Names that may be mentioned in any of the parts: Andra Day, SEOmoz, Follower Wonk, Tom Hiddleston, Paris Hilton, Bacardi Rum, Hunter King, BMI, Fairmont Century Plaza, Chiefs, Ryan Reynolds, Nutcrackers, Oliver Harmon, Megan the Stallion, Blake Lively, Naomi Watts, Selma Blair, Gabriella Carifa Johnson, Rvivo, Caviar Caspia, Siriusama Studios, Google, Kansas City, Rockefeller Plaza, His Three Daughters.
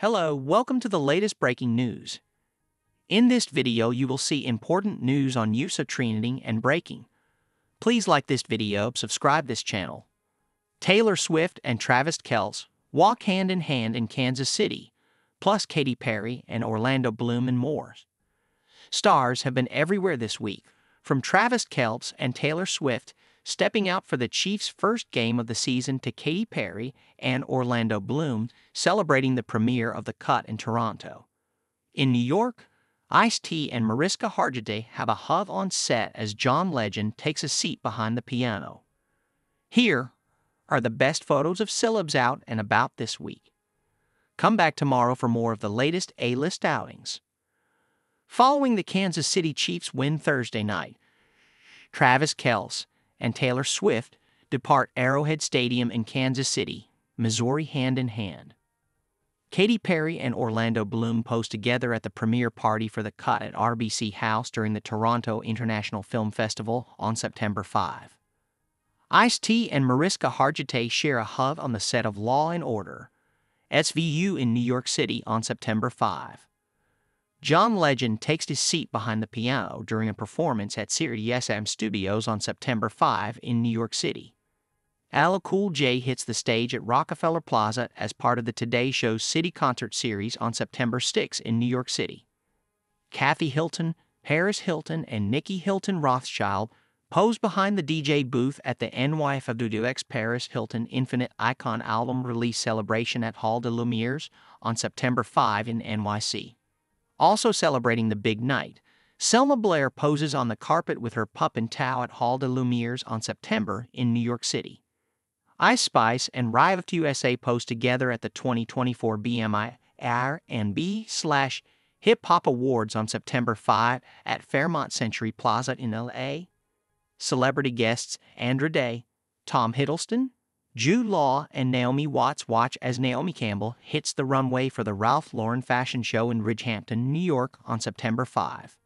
Hello, welcome to the latest breaking news. In this video you will see important news on USA trending and breaking. Please like this video, subscribe this channel. Taylor Swift and Travis Kelce walk hand in hand in Kansas City, plus Katy Perry and Orlando Bloom and more. Stars have been everywhere this week, from Travis Kelce and Taylor Swift stepping out for the Chiefs' first game of the season to Katy Perry and Orlando Bloom celebrating the premiere of The Cut in Toronto. In New York, Ice-T and Mariska Hargitay have a huddle on set as John Legend takes a seat behind the piano. Here are the best photos of celebs out and about this week. Come back tomorrow for more of the latest A-list outings. Following the Kansas City Chiefs win Thursday night, Travis Kelce and Taylor Swift depart Arrowhead Stadium in Kansas City, Missouri hand in hand. Katy Perry and Orlando Bloom posed together at the premiere party for The Cut at RBC House during the Toronto International Film Festival on September 5. Ice-T and Mariska Hargitay share a hug on the set of Law & Order, SVU in New York City on September 5. John Legend takes his seat behind the piano during a performance at SiriusXM Studios on September 5 in New York City. LL Cool J hits the stage at Rockefeller Plaza as part of the Today Show City Concert Series on September 6 in New York City. Kathy Hilton, Paris Hilton, and Nikki Hilton Rothschild pose behind the DJ booth at the NYFWX Paris Hilton Infinite Icon album release celebration at Hall des Lumières on September 5 in NYC. Also celebrating the big night, Selma Blair poses on the carpet with her pup and towel at Hall des Lumières on September in New York City. Ice Spice and Rvivo pose together at the 2024 BMI R&B/Hip Hop Awards on September 5 at Fairmont Century Plaza in LA. Celebrity guests Andra Day, Tom Hiddleston, Jude Law and Naomi Watts watch as Naomi Campbell hits the runway for the Ralph Lauren fashion show in Ridgehampton, New York on September 5.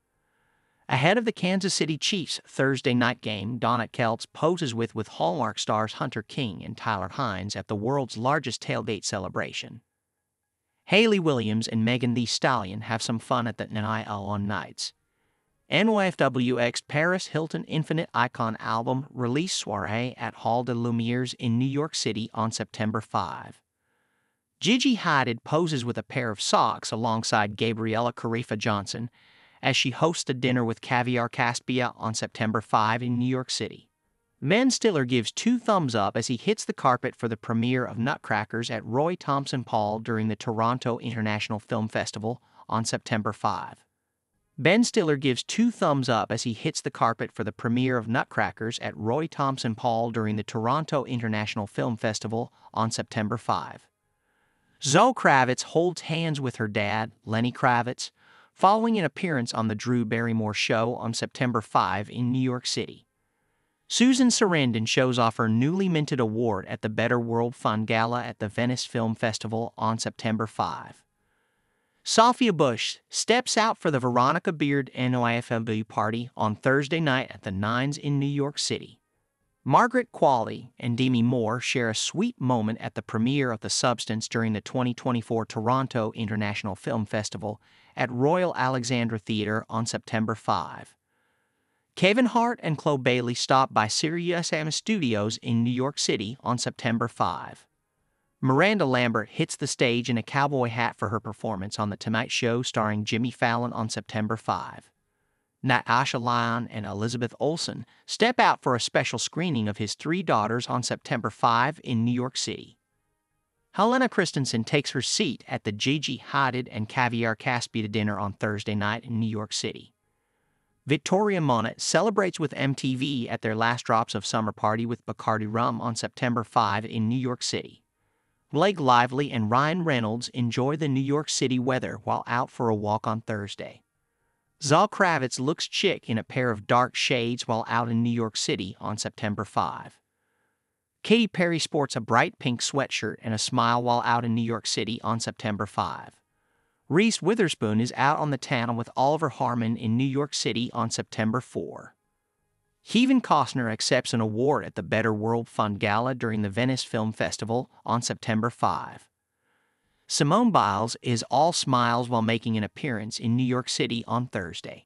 Ahead of the Kansas City Chiefs Thursday night game, Donna Keltz poses with Hallmark stars Hunter King and Tyler Hines at the world's largest tailgate celebration. Hayley Williams and Megan Thee Stallion have some fun at the NIL on nights. NYFWX Paris Hilton Infinite Icon album release soiree at Hall des Lumières in New York City on September 5. Gigi Hadid poses with a pair of socks alongside Gabriella Carifa Johnson as she hosts a dinner with Caviar Caspia on September 5 in New York City. Ben Stiller gives two thumbs up as he hits the carpet for the premiere of Nutcrackers at Roy Thomson Hall during the Toronto International Film Festival on September 5. Ben Stiller gives two thumbs up as he hits the carpet for the premiere of Nutcrackers at Roy Thomson Hall during the Toronto International Film Festival on September 5. Zoe Kravitz holds hands with her dad, Lenny Kravitz, following an appearance on The Drew Barrymore Show on September 5 in New York City. Susan Sarandon shows off her newly minted award at the Better World Fund Gala at the Venice Film Festival on September 5. Sophia Bush steps out for the Veronica Beard NYFW party on Thursday night at the Nines in New York City. Margaret Qualley and Demi Moore share a sweet moment at the premiere of The Substance during the 2024 Toronto International Film Festival at Royal Alexandra Theatre on September 5. Kevin Hart and Chloe Bailey stop by SiriusXM Studios in New York City on September 5. Miranda Lambert hits the stage in a cowboy hat for her performance on The Tonight Show starring Jimmy Fallon on September 5. Natasha Lyon and Elizabeth Olsen step out for a special screening of His Three Daughters on September 5 in New York City. Helena Christensen takes her seat at the Gigi Hadid and Caviar Caspia dinner on Thursday night in New York City. Victoria Monet celebrates with MTV at their Last Drops of Summer party with Bacardi Rum on September 5 in New York City. Blake Lively and Ryan Reynolds enjoy the New York City weather while out for a walk on Thursday. Zoe Kravitz looks chic in a pair of dark shades while out in New York City on September 5. Katy Perry sports a bright pink sweatshirt and a smile while out in New York City on September 5. Reese Witherspoon is out on the town with Oliver Harmon in New York City on September 4. Kevin Costner accepts an award at the Better World Fund Gala during the Venice Film Festival on September 5. Simone Biles is all smiles while making an appearance in New York City on Thursday.